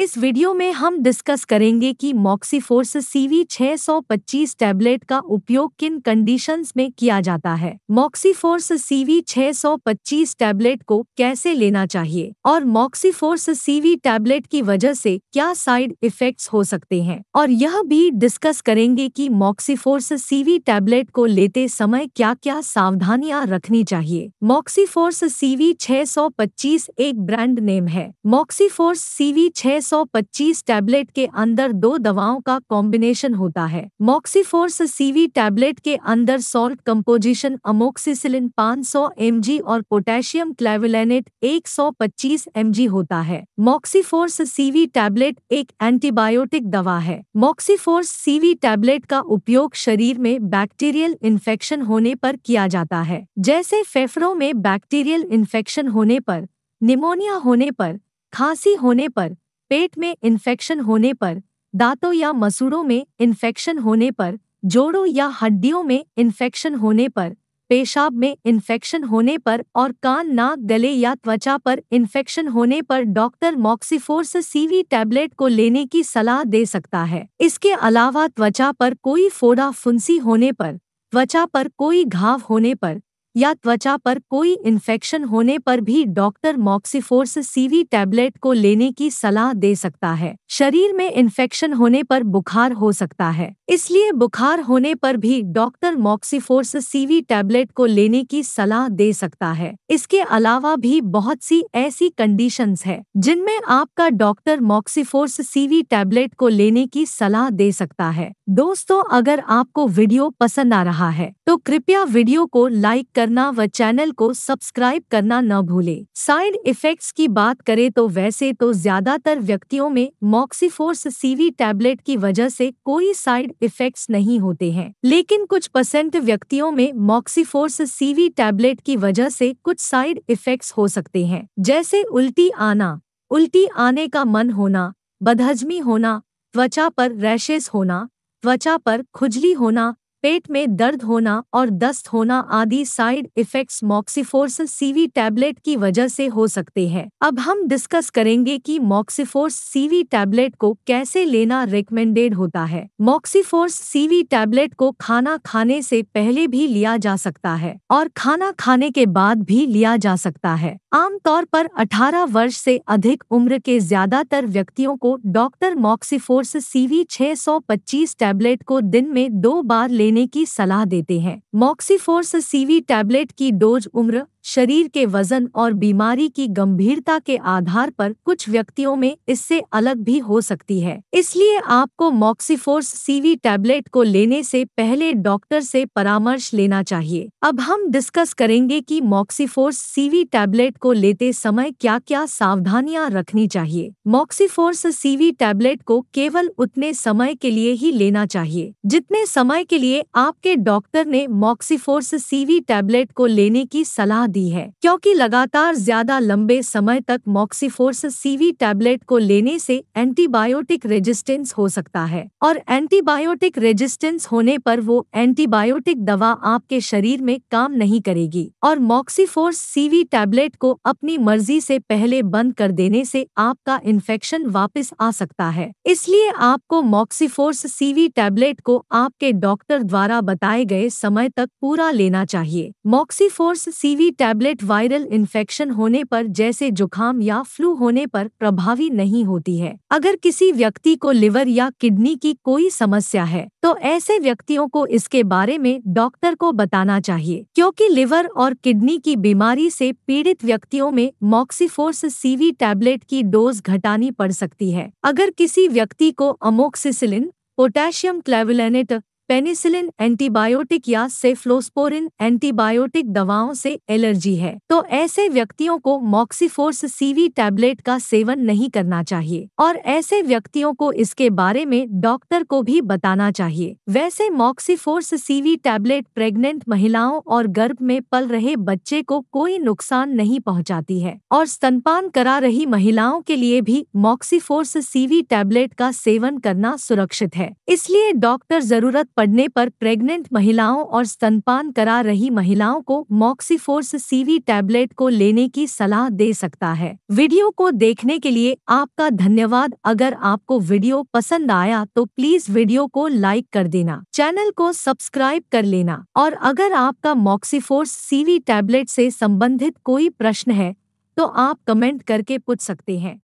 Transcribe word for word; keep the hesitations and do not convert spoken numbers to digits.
इस वीडियो में हम डिस्कस करेंगे कि मॉक्सीफोर्स सीवी छह सौ पच्चीस टैबलेट का उपयोग किन कंडीशंस में किया जाता है, मॉक्सीफोर्स सीवी छह सौ पच्चीस टैबलेट को कैसे लेना चाहिए और मॉक्सीफोर्स सीवी टैबलेट की वजह से क्या साइड इफेक्ट्स हो सकते हैं। और यह भी डिस्कस करेंगे कि मॉक्सीफोर्स सीवी टैबलेट को लेते समय क्या क्या सावधानियां रखनी चाहिए। मॉक्सीफोर्स सीवी छह सौ पच्चीस एक ब्रांड नेम है। मॉक्सीफोर्स सीवी छह सौ पच्चीस टैबलेट के अंदर दो दवाओं का कॉम्बिनेशन होता है। मॉक्सीफोर्स सीवी टैबलेट के अंदर सॉल्ट कंपोजिशन अमोक्सिसिलिन पाँच सौ एमजी और पोटेशियम क्लैवुलनेट एक सौ पच्चीस एमजी होता है। मॉक्सीफोर्स सीवी टैबलेट एक एंटीबायोटिक दवा है। मॉक्सीफोर्स सीवी टैबलेट का उपयोग शरीर में बैक्टीरियल इन्फेक्शन होने पर किया जाता है, जैसे फेफड़ों में बैक्टीरियल इन्फेक्शन होने पर, निमोनिया होने पर, खांसी होने पर, पेट में इन्फेक्शन होने पर, दांतों या मसूड़ों में इन्फेक्शन होने पर, जोड़ों या हड्डियों में इन्फेक्शन होने पर, पेशाब में इन्फेक्शन होने पर और कान, नाक, गले या त्वचा पर इन्फेक्शन होने पर डॉक्टर मॉक्सीफोर्स सीवी टैबलेट को लेने की सलाह दे सकता है। इसके अलावा त्वचा पर कोई फोड़ा फुंसी होने पर, त्वचा पर कोई घाव होने पर या त्वचा पर कोई इन्फेक्शन होने पर भी डॉक्टर मॉक्सीफोर्स सीवी टैबलेट को लेने की सलाह दे सकता है। शरीर में इन्फेक्शन होने पर बुखार हो सकता है, इसलिए बुखार होने पर भी डॉक्टर मॉक्सीफोर्स सीवी टैबलेट को लेने की सलाह दे सकता है। इसके अलावा भी बहुत सी ऐसी कंडीशंस है जिनमें आपका डॉक्टर मॉक्सीफोर्स सीवी टैबलेट को लेने की सलाह दे सकता है। दोस्तों, अगर आपको वीडियो पसंद आ रहा है तो कृपया वीडियो को लाइक करना व चैनल को सब्सक्राइब करना न भूलें। साइड इफेक्ट्स की बात करें तो वैसे तो ज्यादातर व्यक्तियों में मॉक्सीफोर्स सीवी टैबलेट की वजह से कोई साइड इफेक्ट्स नहीं होते हैं, लेकिन कुछ परसेंट व्यक्तियों में मॉक्सीफोर्स सीवी टैबलेट की वजह से कुछ साइड इफेक्ट्स हो सकते हैं, जैसे उल्टी आना, उल्टी आने का मन होना, बदहजमी होना, त्वचा पर रैशेस होना, त्वचा पर खुजली होना, पेट में दर्द होना और दस्त होना आदि side effects Moxiforce CV tablet की वजह से हो सकते हैं। अब हम डिस्कस करेंगे कि मॉक्सीफोर्स सीवी टैबलेट को कैसे लेना रिकमेंडेड होता है। मॉक्सीफोर्स सीवी टैबलेट को खाना खाने से पहले भी लिया जा सकता है और खाना खाने के बाद भी लिया जा सकता है। आमतौर पर अठारह वर्ष से अधिक उम्र के ज्यादातर व्यक्तियों को डॉक्टर मॉक्सीफोर्स सीवी छह सौ पच्चीस टैबलेट को दिन में दो बार लेने की सलाह देते हैं। मॉक्सीफोर्स सीवी टैबलेट की डोज उम्र, शरीर के वजन और बीमारी की गंभीरता के आधार पर कुछ व्यक्तियों में इससे अलग भी हो सकती है, इसलिए आपको मॉक्सीफोर्स सीवी टैबलेट को लेने से पहले डॉक्टर से परामर्श लेना चाहिए। अब हम डिस्कस करेंगे कि मॉक्सीफोर्स सीवी टैबलेट को लेते समय क्या क्या सावधानियां रखनी चाहिए। मॉक्सीफोर्स सीवी टैबलेट को केवल उतने समय के लिए ही लेना चाहिए जितने समय के लिए आपके डॉक्टर ने मॉक्सीफोर्स सीवी टैबलेट को लेने की सलाह दी है, क्योंकि लगातार ज्यादा लंबे समय तक मॉक्सीफोर्स सीवी टैबलेट को लेने से एंटीबायोटिक रेजिस्टेंस हो सकता है और एंटीबायोटिक रेजिस्टेंस होने पर वो एंटीबायोटिक दवा आपके शरीर में काम नहीं करेगी और मॉक्सीफोर्स सीवी टैबलेट को अपनी मर्जी से पहले बंद कर देने से आपका इन्फेक्शन वापस आ सकता है। इसलिए आपको मॉक्सीफोर्स सीवी टैबलेट को आपके डॉक्टर द्वारा बताए गए समय तक पूरा लेना चाहिए। Moxiforce CV tablet viral infection होने पर, जैसे जुखाम या फ्लू होने पर, प्रभावी नहीं होती है। अगर किसी व्यक्ति को लिवर या किडनी की कोई समस्या है तो ऐसे व्यक्तियों को इसके बारे में डॉक्टर को बताना चाहिए, क्योंकि लिवर और किडनी की बीमारी से पीड़ित व्यक्तियों में मॉक्सीफोर्स सीवी टैबलेट की डोज घटानी पड़ सकती है। अगर किसी व्यक्ति को amoxicillin, potassium clavulanate, penicillin antibiotic या सेफ्लोस्पोरिन एंटीबायोटिक दवाओं से एलर्जी है तो ऐसे व्यक्तियों को मॉक्सीफोर्स सीवी टैबलेट का सेवन नहीं करना चाहिए और ऐसे व्यक्तियों को इसके बारे में डॉक्टर को भी बताना चाहिए। वैसे मॉक्सीफोर्स सीवी टैबलेट प्रेग्नेंट महिलाओं और गर्भ में पल रहे बच्चे को कोई नुकसान नहीं पहुँचाती है और स्तनपान करा रही महिलाओं के लिए भी मॉक्सीफोर्स सीवी टैबलेट का सेवन करना सुरक्षित है, इसलिए डॉक्टर जरूरत पड़ने पर प्रेग्नेंट महिलाओं और स्तनपान करा रही महिलाओं को मॉक्सीफोर्स सीवी टैबलेट को लेने की सलाह दे सकता है। वीडियो को देखने के लिए आपका धन्यवाद। अगर आपको वीडियो पसंद आया तो प्लीज वीडियो को लाइक कर देना, चैनल को सब्सक्राइब कर लेना, और अगर आपका मॉक्सीफोर्स सीवी टैबलेट से संबंधित कोई प्रश्न है तो आप कमेंट करके पूछ सकते हैं।